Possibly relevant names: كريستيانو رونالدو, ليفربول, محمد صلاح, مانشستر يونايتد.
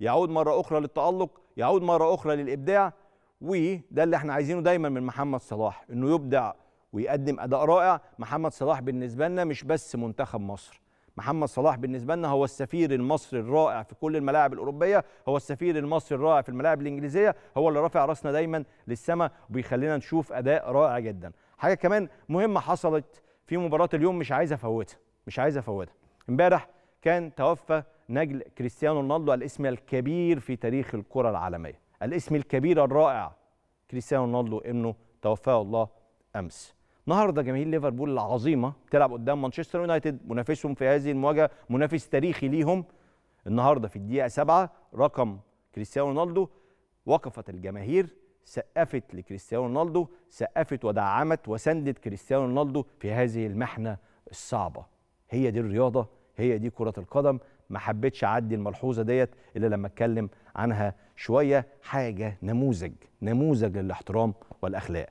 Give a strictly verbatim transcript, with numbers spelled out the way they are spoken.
يعود مرة أخرى للتألق، يعود مرة أخرى للإبداع، وده اللي احنا عايزينه دايما من محمد صلاح، إنه يبدع ويقدم أداء رائع. محمد صلاح بالنسبة لنا مش بس منتخب مصر، محمد صلاح بالنسبة لنا هو السفير المصري الرائع في كل الملاعب الأوروبية، هو السفير المصري الرائع في الملاعب الإنجليزية، هو اللي رافع راسنا دايما للسماء وبيخلينا نشوف أداء رائع جدا. حاجة كمان مهمة حصلت في مباراة اليوم مش عايز أفوتها، مش عايز أفوتها. امبارح كان توفى نجم كريستيانو رونالدو، الاسم الكبير في تاريخ الكرة العالمية، الاسم الكبير الرائع كريستيانو رونالدو، ابنه توفاه الله أمس. النهارده جماهير ليفربول العظيمه بتلعب قدام مانشستر يونايتد، منافسهم في هذه المواجهه، منافس تاريخي ليهم. النهارده في الدقيقه سبعة رقم كريستيانو رونالدو، وقفت الجماهير، سقفت لكريستيانو رونالدو، سقفت ودعمت وسندت كريستيانو رونالدو في هذه المحنه الصعبه. هي دي الرياضه، هي دي كره القدم. ما حبيتش اعدي الملحوظه ديت الا لما اتكلم عنها شويه. حاجه نموذج، نموذج للاحترام والاخلاق.